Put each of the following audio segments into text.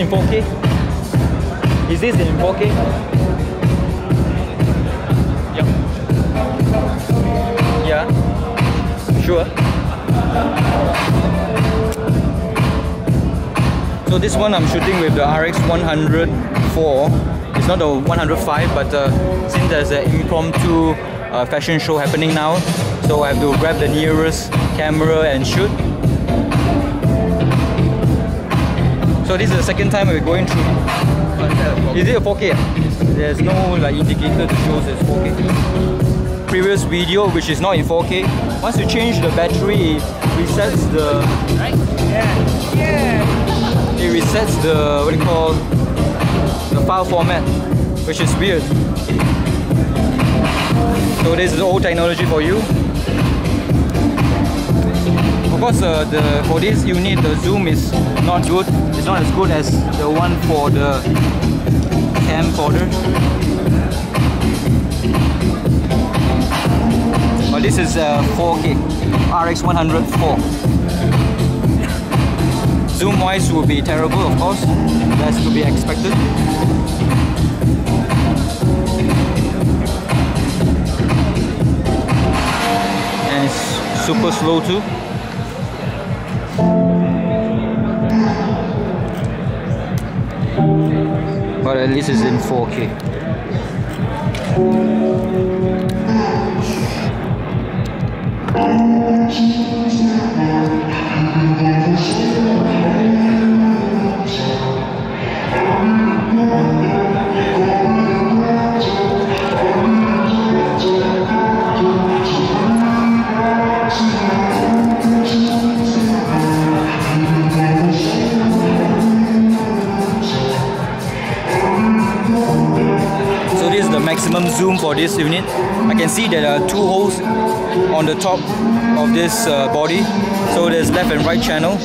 in 4K? Is this in 4K? Yep. Yeah. Sure. So this one I'm shooting with the RX100 IV. It's not the 105, but since there's an impromptu fashion show happening now, so I have to grab the nearest camera and shoot. So this is the second time we're going through. Is it a 4K? There's no like indicator to show it's 4K. Previous video, which is not in 4K, once you change the battery, it resets the... Right? Yeah. Yeah. It resets the, what do you call, the file format, which is weird. So this is old technology for you. Of course, for this unit the zoom is not good. It's not as good as the one for the camcorder. But this is 4K RX100 IV. Zoom wise will be terrible, of course, that's to be expected. And it's super slow too. But at least it's in 4K. Maximum zoom for this unit. I can see there are two holes on the top of this body, so there's left and right channel.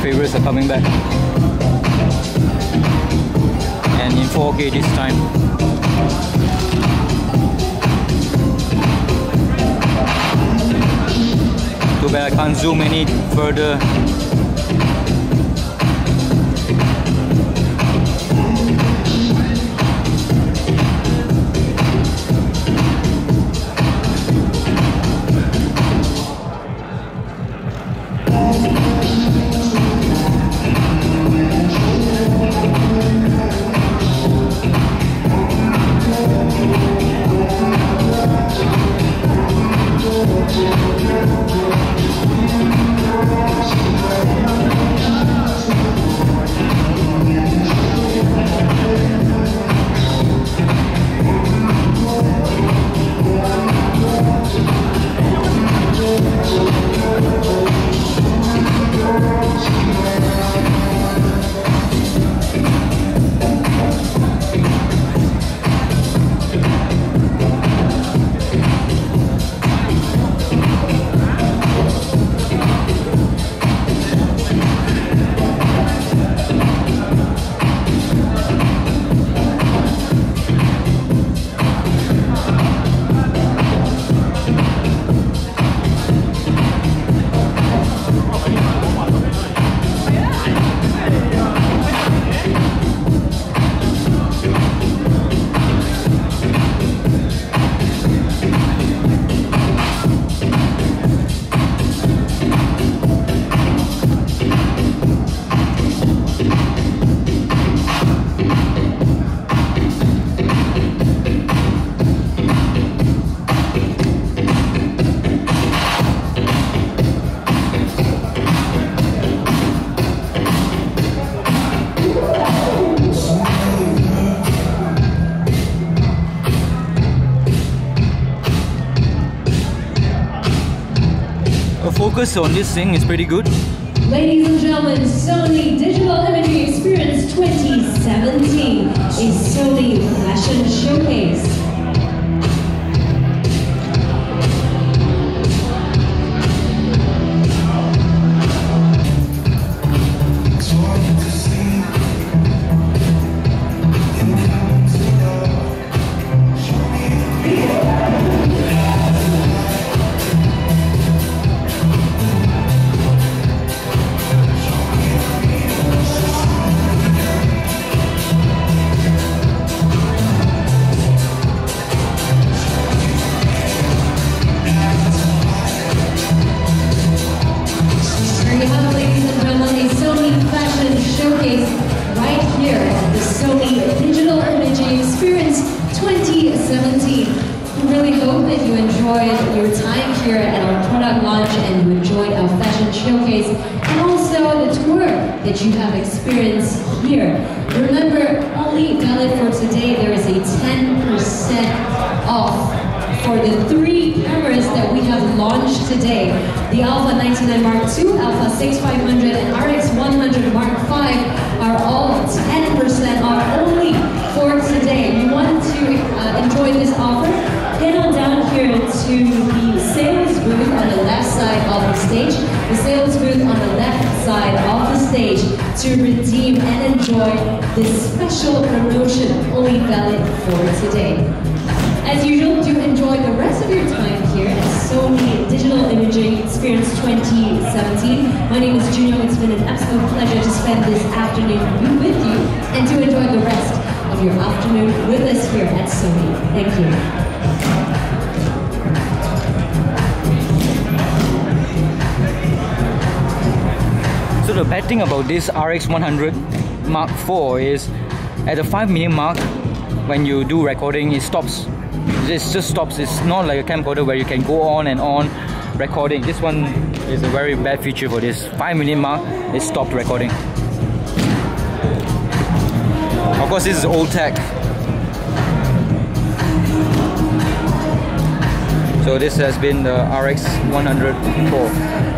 Favorites are coming back, and in 4K this time. Too bad I can't zoom any further. focus on this thing is pretty good. Ladies and gentlemen, Sony Digital Imaging Experience 2017 is Sony Fashion Showcase. Your time here at our product launch, and you enjoyed our fashion showcase and also the tour that you have experienced here. Remember, only valid for today, there is a 10% off for the 3 cameras that we have launched today. The Alpha 99 Mark II, Alpha 6500 and RX100 Mark V are all 10% off only for today. If you want to enjoy this offer, head on down here to the sales booth on the left side of the stage. The sales booth on the left side of the stage to redeem and enjoy this special promotion only valid for today. As usual, do enjoy the rest of your time here at Sony Digital Imaging Experience 2017. My name is Juno. It's been an absolute pleasure to spend this afternoon with you and to enjoy the rest of your afternoon with us here at Sony. Thank you. So the bad thing about this RX100 Mark IV is at the 5 minute mark, when you do recording, it stops. It just stops. It's not like a camcorder where you can go on and on recording. This one is a very bad feature for this 5 minute mark. It stopped recording. Of course, this is old tech. So this has been the RX100 IV.